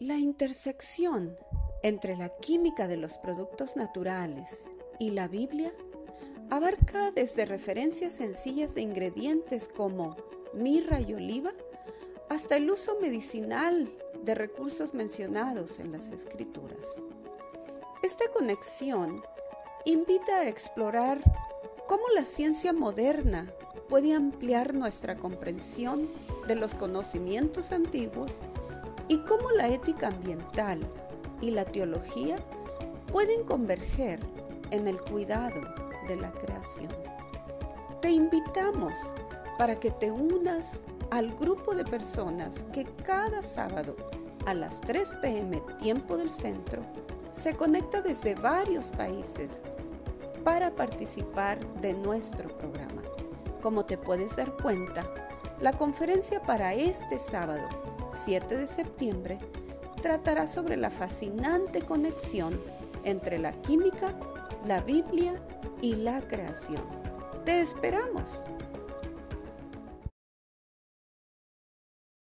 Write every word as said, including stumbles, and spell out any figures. La intersección entre la química de los productos naturales y la Biblia abarca desde referencias sencillas de ingredientes como mirra y oliva hasta el uso medicinal de recursos mencionados en las Escrituras. Esta conexión invita a explorar cómo la ciencia moderna puede ampliar nuestra comprensión de los conocimientos antiguos y cómo la ética ambiental y la teología pueden converger en el cuidado de la creación. Te invitamos para que te unas al grupo de personas que cada sábado a las tres de la tarde tiempo del centro se conecta desde varios países para participar de nuestro programa. Como te puedes dar cuenta, la conferencia para este sábado siete de septiembre tratará sobre la fascinante conexión entre la química, la Biblia y la creación. ¡Te esperamos!